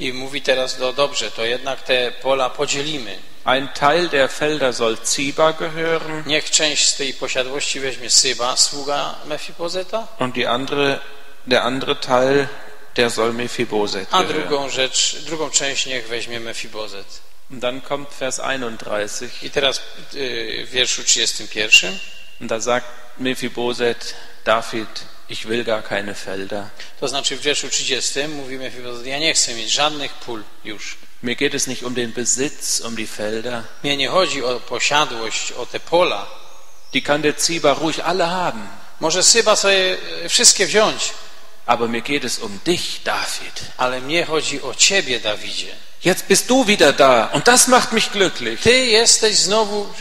I mówi teraz, dobrze, to jednak te pola podzielimy. Ein Teil der Felder soll Ziba gehören. Niech część z tej posiadłości weźmie Syba, sługa Mephiboseta. Und der andere Teil, der soll Mephiboset gehören. A drugą część niech weźmie Mephiboset. Und dann kommt Vers 31. I teraz w wierszu 31. Und da sagt Mephiboset, David, ich will gar keine Felder. To znaczy w wierszu 30 mówi Mephiboseth, ja nie chcę mieć żadnych pól już. Mir geht es nicht um den Besitz, um die Felder. Mnie nie chodzi o posiadłość, o te pola. Die kann der Ziba ruhig alle haben. Może Syba sobie wszystkie wziąć. Aber mir geht es um dich, David. Ale mnie chodzi o ciebie, Dawidzie. Jetzt bist du wieder da und das macht mich glücklich. Ty jesteś znowu,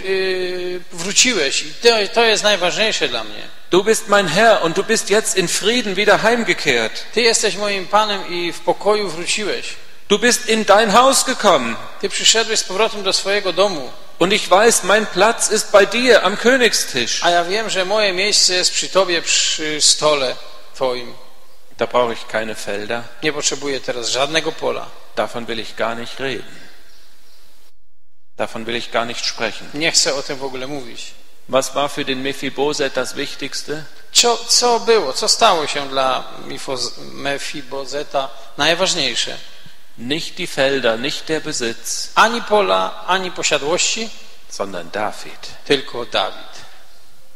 wróciłeś i to jest najważniejsze dla mnie. Du bist mein Herr und du bist jetzt in Frieden wieder heimgekehrt. Ty jesteś moim Panem i w pokoju wróciłeś. Du bist in dein Haus gekommen. Ty przyszedłeś z powrotem do swojego domu. Und ich weiß, mein Platz ist bei dir am Königstisch. A ja wiem, że moje miejsce jest przy tobie przy stole twoim. Da brauche ich keine Felder. Nie potrzebuję teraz żadnego pola. Davon will ich gar nicht reden. Davon will ich gar nicht sprechen. Nie chcę o tym w ogóle mówić. Was war für den Mephiboset das Wichtigste? Co stało się dla Mephiboseta najważniejsze? Nicht die Felder, nicht der Besitz. Ani pola, ani posiadłości, sondern David. Tylko Dawid.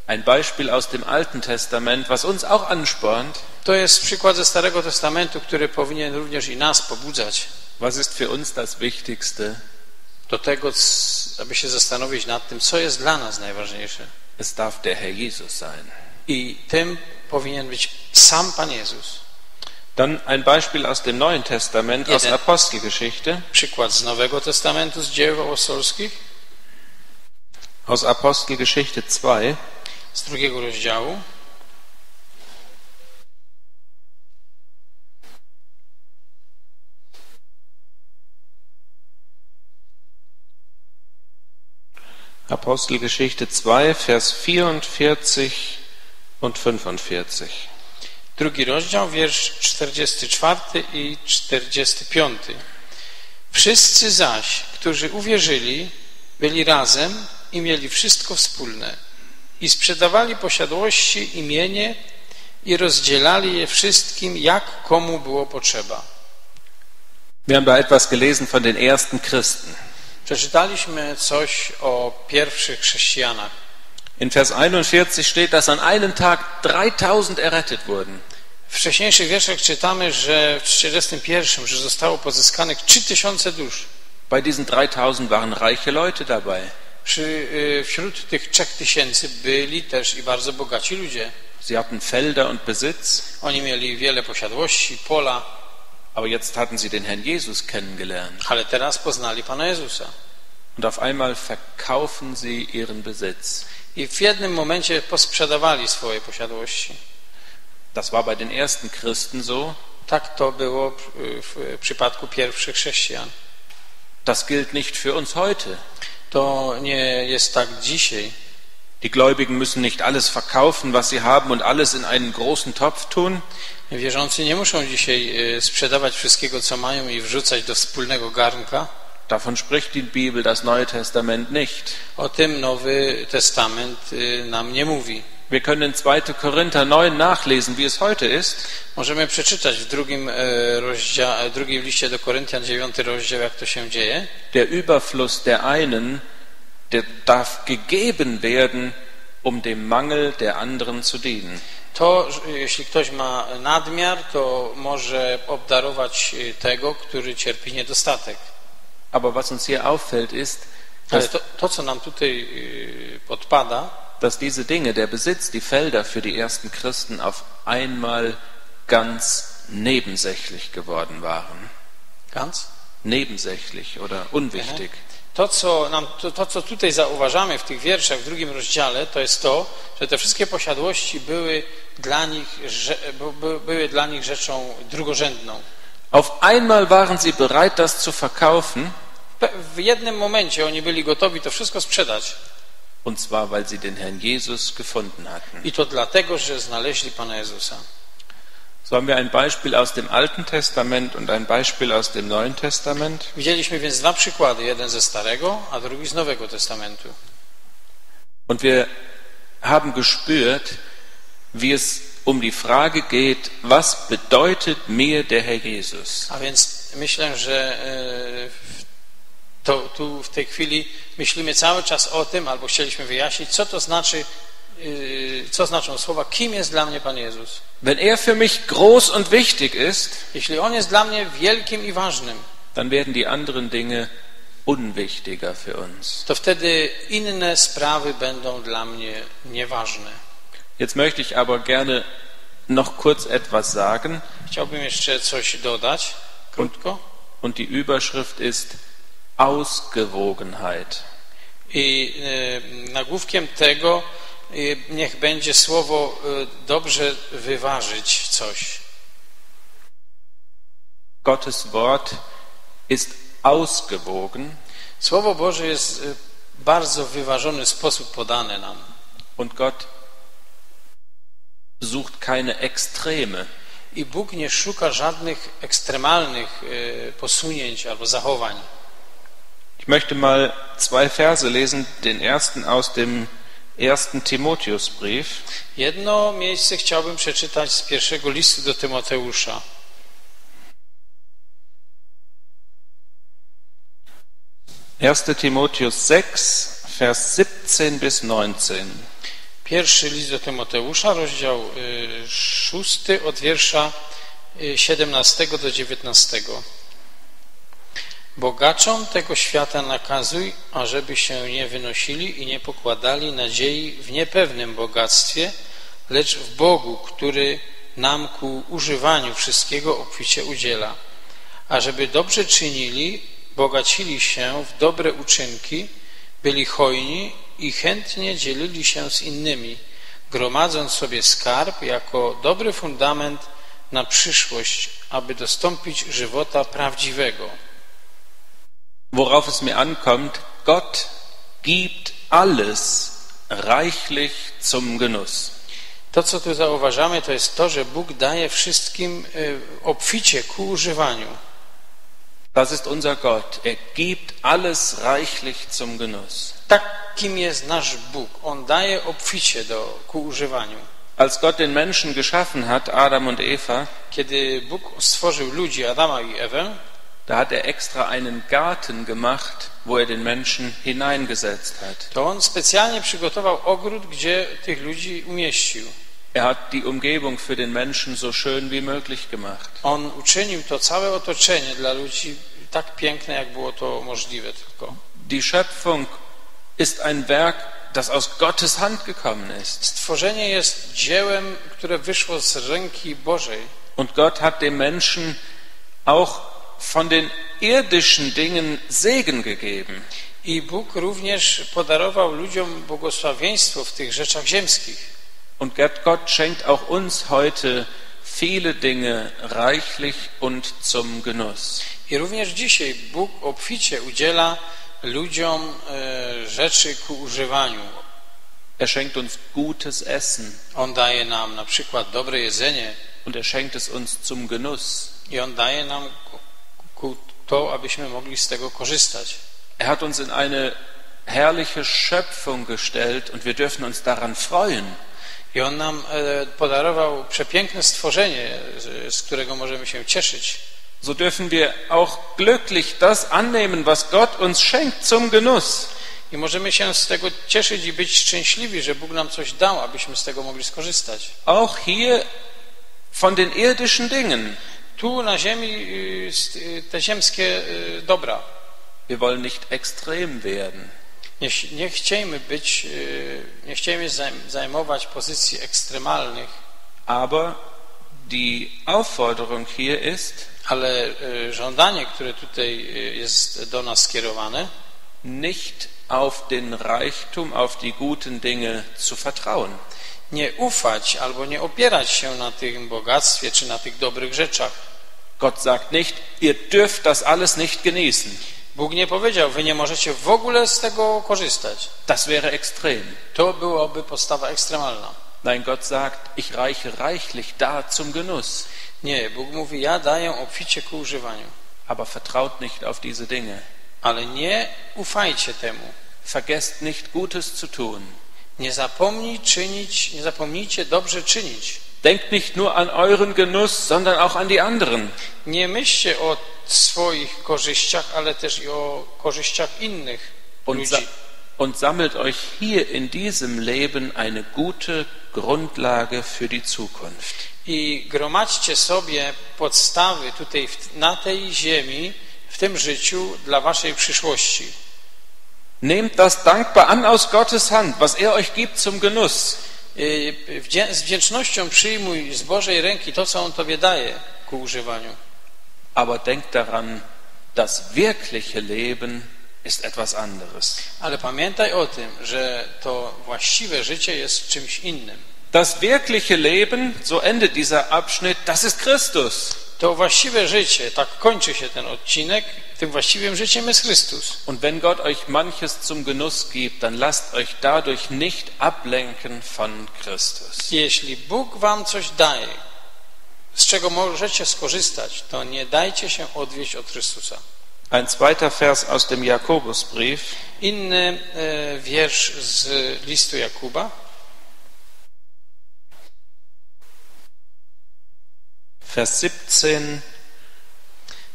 Ein Beispiel aus dem Alten Testament, was uns auch anspornt. To jest przykład ze Starego Testamentu, który powinien również i nas pobudzać. Was ist für uns das Wichtigste? Do tego, aby się zastanowić nad tym, co jest dla nas najważniejsze. Es darf der Herr Jesus sein. I tym powinien być sam Pan Jezus. Dann ein Beispiel aus dem Neuen Testament, aus der Apostelgeschichte. Przykład z Nowego Testamentu, z dzieł apostolskich. Aus Apostelgeschichte 2. Z drugiego rozdziału. Apostelgeschichte 2, Vers 44 und 45. Drugi rozdział, wiersz 44 i 45. Wszyscy zaś, którzy uwierzyli, byli razem i mieli wszystko wspólne i sprzedawali posiadłości, imienie i rozdzielali je wszystkim, jak komu było potrzeba. Wir haben da etwas gelesen von den ersten Christen. Przeczytaliśmy coś o pierwszych chrześcijanach. In Vers 41 steht, dass an einem Tag 3000 errettet wurden. W wcześniejszych wierszach czytamy, że w 41, że zostało pozyskanych 3000 dusz. Bei diesen 3000 waren reiche Leute dabei. Wśród tych 3000 byli też i bardzo bogaci ludzie. Sie hatten Felder und Besitz. Oni mieli wiele posiadłości, pola. Aber jetzt hatten sie den Herrn Jesus kennengelernt. Ale teraz poznali Pana Jezusa. Und auf einmal verkaufen sie ihren Besitz. I w jednym momencie posprzedawali swoje posiadłości. Das war bei den ersten Christen so. Tak to było w przypadku pierwszych chrześcijan. Das gilt nicht für uns heute. To nie jest tak dzisiaj. Die Gläubigen müssen nicht alles verkaufen, was sie haben, und alles in einen großen Topf tun. Wierzący nie muszą dzisiaj sprzedawać wszystkiego, co mają, i wrzucać do wspólnego garnka. Davon spricht die Bibel, das Neue Testament nicht. O tym Nowy Testament nam nie mówi. Wir können in 2. Korinther 9 nachlesen, wie es heute ist. Możemy przeczytać w drugim liście do Koryntian, 9 rozdział, jak to się dzieje. Der Überfluss der einen, der darf gegeben werden, um dem Mangel der anderen zu dienen. To, jeśli ktoś ma nadmiar, to może obdarować tego, który cierpi niedostatek. Aber was uns hier auffällt ist, dass to co nam tutaj podpada, dass diese Dinge, der Besitz, die Felder für die ersten Christen auf einmal ganz nebensächlich geworden waren. Ganz? Nebensächlich oder unwichtig. To, co tutaj zauważamy w tych wierszach w drugim rozdziale, to jest to, że te wszystkie posiadłości były dla nich rzeczą drugorzędną. Auf einmal waren sie bereit, das zu verkaufen. W jednym momencie oni byli gotowi to wszystko sprzedać. Und zwar, weil sie den Herrn Jesus gefunden hatten. I to dlatego, że znaleźli Pana Jezusa. So haben wir ein Beispiel aus dem Alten Testament und ein Beispiel aus dem Neuen Testament. Widzieliśmy więc dwa przykłady, jeden ze Starego, a drugi z Nowego Testamentu. Und wir haben gespürt, wie es um die Frage geht, was bedeutet mir der Herr Jesus? A więc myślę, że tu w tej chwili myślimy cały czas o tym, albo chcieliśmy wyjaśnić, co znaczą słowa, kim jest dla mnie Pan Jezus. Wenn er für mich groß und wichtig ist, jeśli On jest dla mnie wielkim i ważnym, dann werden die anderen Dinge unwichtiger für uns. To wtedy inne sprawy będą dla mnie nieważne. Jetzt möchte ich aber gerne noch kurz etwas sagen. Chciałbym jeszcze coś dodać, krótko. Und die Überschrift ist Ausgewogenheit. I nagłówkiem tego niech będzie słowo dobrze wyważyć coś. Gottes Wort ist ausgewogen. Słowo Boże jest w bardzo wyważony sposób podane nam. Und Gott sucht keine Extreme. I Bóg nie szuka żadnych ekstremalnych posunięć albo zachowań. Ich möchte mal zwei Verse lesen, den ersten aus dem 1. Timotheusbrief. Jedno miejsce chciałbym przeczytać z pierwszego listu do Tymoteusza. Erster Timotheus 6, Vers 17 bis 19. Pierwszy list do Tymoteusza, rozdział 6, od wiersza 17 do 19. Bogaczom tego świata nakazuj, ażeby się nie wynosili i nie pokładali nadziei w niepewnym bogactwie, lecz w Bogu, który nam ku używaniu wszystkiego obficie udziela. Ażeby dobrze czynili, bogacili się w dobre uczynki, byli hojni i chętnie dzielili się z innymi, gromadząc sobie skarb jako dobry fundament na przyszłość, aby dostąpić żywota prawdziwego. Worauf es mir ankommt, Gott gibt alles reichlich zum Genuss. To, co tu zauważamy, to jest to, że Bóg daje wszystkim obficie ku używaniu. Das ist unser Gott. Er gibt alles reichlich zum Genuss. Takim jest nasz Bóg. On daje obficie ku używaniu. Als Gott den Menschen geschaffen hat, Adam und Eva, kiedy Bóg stworzył ludzi, Adama i Ewę, da hat er extra einen Garten gemacht, wo er den Menschen hineingesetzt hat. To on specjalnie przygotował ogród, gdzie tych ludzi umieścił. Er hat die Umgebung für den Menschen so schön wie möglich gemacht. On uczynił to całe otoczenie dla ludzi tak piękne, jak było to możliwe tylko. Die Schöpfung ist ein Werk, das aus Gottes Hand gekommen ist. Stworzenie jest dziełem, które wyszło z ręki Bożej. Und Gott hat dem Menschen auch von den irdischen Dingen Segen gegeben. I Bóg również podarował ludziom błogosławieństwo w tych rzeczach ziemskich. Und Gott schenkt auch uns heute viele Dinge reichlich und zum Genuss. I również dzisiaj Bóg obficie udziela ludziom rzeczy ku używaniu. Er schenkt uns gutes Essen. On daje nam na przykład dobre jedzenie. Und er schenkt es uns zum Genuss. I on daje nam to, abyśmy mogli z tego korzystać. Er hat uns in eine herrliche Schöpfung gestellt und wir dürfen uns daran freuen. I on nam podarował przepiękne stworzenie, z którego możemy się cieszyć. So dürfen wir auch glücklich das annehmen, was Gott uns schenkt zum Genuss. I możemy się z tego cieszyć i być szczęśliwi, że Bóg nam coś dał, abyśmy z tego mogli skorzystać. Auch hier von den irdischen Dingen. Tu na ziemi te ziemskie dobra. Wir wollen nicht extrem werden. Nie chciejmy zajmować pozycji ekstremalnych. Aber die Aufforderung hier ist, ale żądanie, które tutaj jest do nas skierowane, nicht auf den Reichtum, auf die guten Dinge zu vertrauen. Nie ufać albo nie opierać się na tym bogactwie czy na tych dobrych rzeczach. Gott sagt nicht, ihr dürft das alles nicht genießen. Bóg nie powiedział, wy nie możecie w ogóle z tego korzystać. Das wäre extrem. To byłaby postawa ekstremalna. Nein, Gott sagt, ich reiche reichlich da zum Genuss. Nie, Bóg mówi, ja daję obficie ku używaniu. Aber vertraut nicht auf diese Dinge. Ale nie ufajcie temu. Vergesst nicht Gutes zu tun. Nie zapomnijcie dobrze czynić. Denkt nicht nur an euren Genuss, sondern auch an die anderen. Nie myślcie o swoich korzyściach, ale też i o korzyściach innych ludzi. Und sammelt euch hier in diesem Leben eine gute Grundlage für die Zukunft. I gromadźcie sobie podstawy tutaj na tej ziemi, w tym życiu dla waszej przyszłości. Nehmt das dankbar an aus Gottes Hand, was er euch gibt zum Genuss. Z wdzięcznością przyjmuj z Bożej ręki to, co On Tobie daje ku używaniu. Aber denkt daran, das wirkliche Leben ist etwas anderes. Ale pamiętaj o tym, że to właściwe życie jest czymś innym. Das wirkliche Leben, so endet dieser Abschnitt, das ist Christus. To właściwe życie, tak kończy się ten odcinek, tym właściwym życiem jest Chrystus. Und wenn Gott euch manches zum Genuss gibt, dann lasst euch dadurch nicht ablenken von Christus. Jeśli Bóg wam coś daje, z czego możecie skorzystać, to nie dajcie się odwieść od Chrystusa. Ein zweiter Vers aus dem Jakobusbrief. Inny wiersz z listu Jakuba. Vers 17.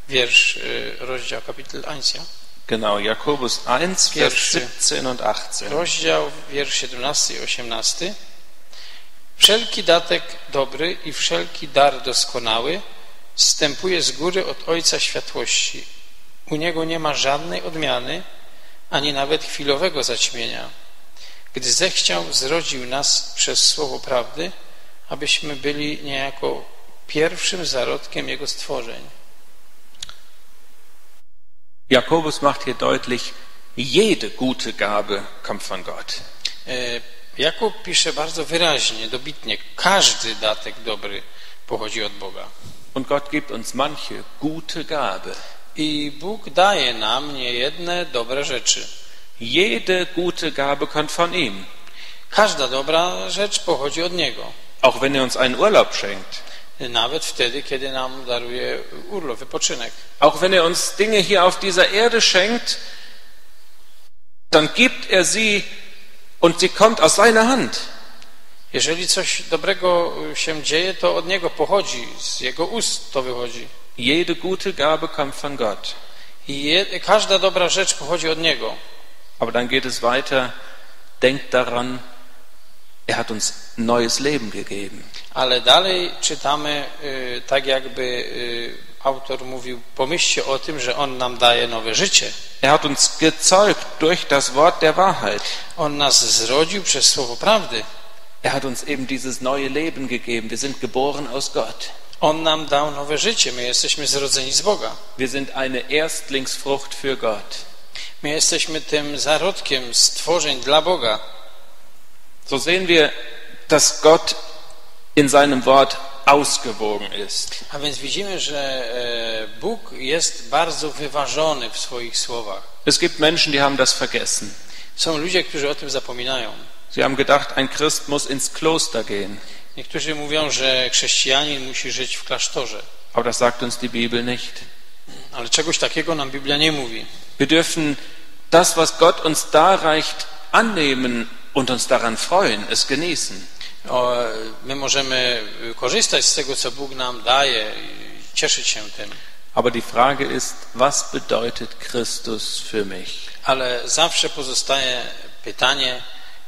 Wiersz, rozdział, Kapitel 1, ja? Genau, Jakobus 1, Vers 17 und 18. Rozdział, wiersz 17 i 18. Wszelki datek dobry i wszelki dar doskonały wstępuje z góry od Ojca Światłości. U Niego nie ma żadnej odmiany, ani nawet chwilowego zaćmienia. Gdy zechciał, zrodził nas przez słowo prawdy, abyśmy byli niejako pierwszym zarodkiem Jego stworzeń. Jakobus macht hier deutlich, jede gute Gabe kommt von Gott. Jakub pisze bardzo wyraźnie, dobitnie, każdy datek dobry pochodzi od Boga. Und Gott gibt uns manche gute Gabe. I Bóg daje nam niejedne dobre rzeczy. Jede gute Gabe kommt von ihm. Każda dobra rzecz pochodzi od Niego. Auch wenn er uns einen Urlaub schenkt. Nawet wtedy, kiedy nam daruje urlop, wypoczynek. Auch wenn er uns Dinge hier auf dieser Erde schenkt, dann gibt er sie und sie kommt aus seiner Hand. Jeżeli coś dobrego się dzieje, to od Niego pochodzi, z Jego ust to wychodzi. Jede gute Gabe kommt von Gott. Każda dobra rzecz pochodzi od Niego. Aber dann geht es weiter. Denkt daran, er hat uns neues Leben gegeben. Ale dalej czytamy, tak jakby autor mówił, pomyślcie o tym, że On nam daje nowe życie. Er hat uns gezeugt durch das Wort der Wahrheit. On nas zrodził przez słowo prawdy. Er hat uns eben dieses neue Leben gegeben. Wir sind geboren aus Gott. On nam dał nowe życie. My jesteśmy zrodzeni z Boga. Wir sind eine Erstlingsfrucht für Gott. My jesteśmy tym zarodkiem stworzeń dla Boga. So sehen wir, dass Gott in seinem Wort ausgewogen ist. A więc widzimy, że Bóg jest bardzo wyważony w swoich słowach. Es gibt Menschen, die haben das vergessen. Są ludzie, którzy o tym zapominają. Sie haben gedacht, ein Christ muss ins Kloster gehen. Niektórzy mówią, że chrześcijanin musi żyć w klasztorze. Aber das sagt uns die Bibel nicht. Ale czegoś takiego nam Biblia nie mówi. Wir dürfen das, was Gott uns darreicht, annehmen und uns daran freuen, es genießen. My możemy korzystać z tego, co Bóg nam daje, i cieszyć się tym. Aber die Frage ist, was bedeutet Christus für mich? Ale zawsze pozostaje pytanie,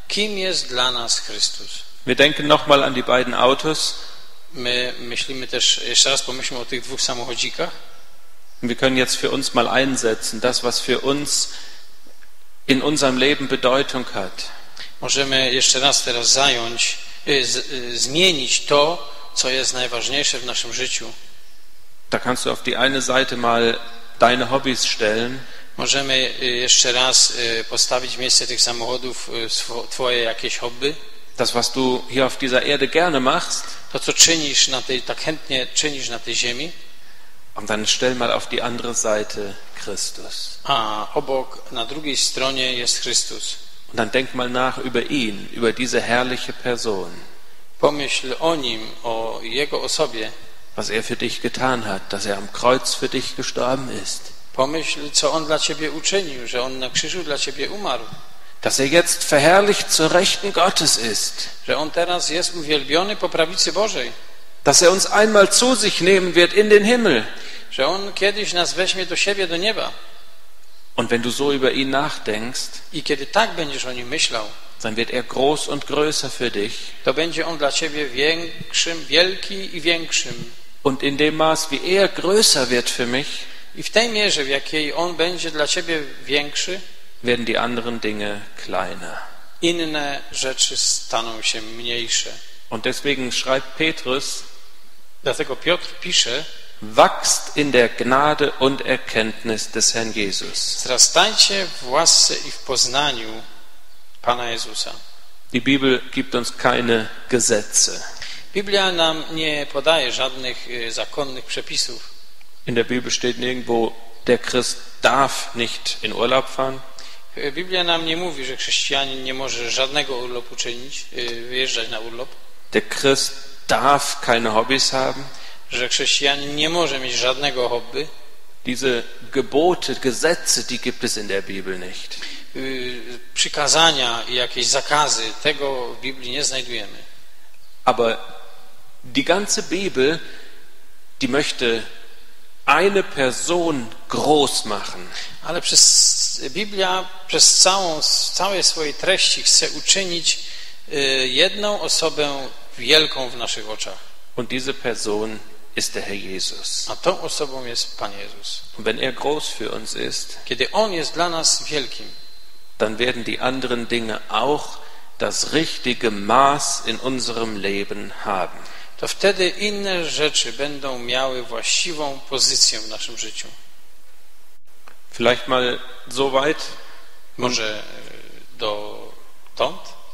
kim jest dla nas Chrystus? Wir denken nochmal an die beiden Autos. My myślimy też, jeszcze raz pomyślmy o tych dwóch samochodzikach. Wir können jetzt für uns mal einsetzen, das, was für uns in unserem Leben Bedeutung hat. Możemy jeszcze raz teraz zmienić to, co jest najważniejsze w naszym życiu. Da kannst du auf die eine Seite mal deine Hobbys stellen. Możemy jeszcze raz postawić w miejsce tych samochodów twoje jakieś hobby. Das, was du hier auf dieser Erde gerne machst. To, co czynisz tak chętnie czynisz na tej ziemi. Und dann stell mal auf die andere Seite Christus. A obok, na drugiej stronie jest Chrystus. Und dann denk mal nach über ihn, über diese herrliche Person. Pomyśl o nim, o jego osobie. Was er für dich getan hat, dass er am Kreuz für dich gestorben ist. Pomyśl, co on dla ciebie uczynił, że on na krzyżu dla ciebie umarł. Dass er jetzt verherrlicht zur Rechten Gottes ist. Że on teraz jest uwielbiony po prawicy Bożej. Dass er uns einmal zu sich nehmen wird in den Himmel. Że on kiedyś nas weźmie do siebie, do nieba. Und wenn du so über ihn nachdenkst, i kiedy tak będziesz o nim myślał, dann wird er groß und größer für dich. To będzie on dla ciebie większym, wielki i większym. Und in dem Maß, wie er größer wird für mich, i w tej mierze, w jakiej on będzie dla ciebie większy, werden die anderen Dinge kleiner. Inne rzeczy staną się mniejsze. Und deswegen schreibt Petrus, dlatego Piotr pisze, wachst in der Gnade und Erkenntnis des Herrn Jesus. Wzrastajcie w łasce i w poznaniu Pana Jezusa. Die Bibel gibt uns keine Gesetze. Biblia nam nie podaje żadnych zakonnych przepisów. In der Bibel steht nirgendwo, der Christ darf nicht in Urlaub fahren. Biblia nam nie mówi, że chrześcijanin nie może żadnego urlopu czynić, wyjeżdżać na urlop. Der Christ darf keine Hobbys haben. Że chrześcijanin nie może mieć żadnego hobby. Diese Gebote, Gesetze, die gibt es in der Bibel nicht. Przykazania i jakieś zakazy, tego w Biblii nie znajdujemy. Aber die ganze Bibel, die möchte eine Person groß machen. Ale Biblia przez całe swojej treści chce uczynić jedną osobę wielką w naszych oczach. Und diese Person ist der Herr Jesus. A tą osobą jest Pan Jezus. Und wenn er groß für uns ist, kiedy on jest dla nas wielkim, dann werden die anderen Dinge auch das richtige Maß in unserem Leben haben. To wtedy inne rzeczy będą miały właściwą pozycję w naszym życiu. Vielleicht mal so weit, może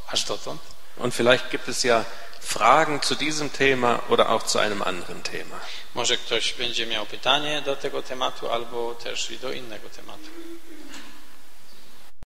aż dotąd. Und vielleicht gibt es ja Fragen zu diesem Thema oder auch zu einem anderen Thema. Może ktoś będzie miał pytanie do tego tematu albo też i do innego tematu.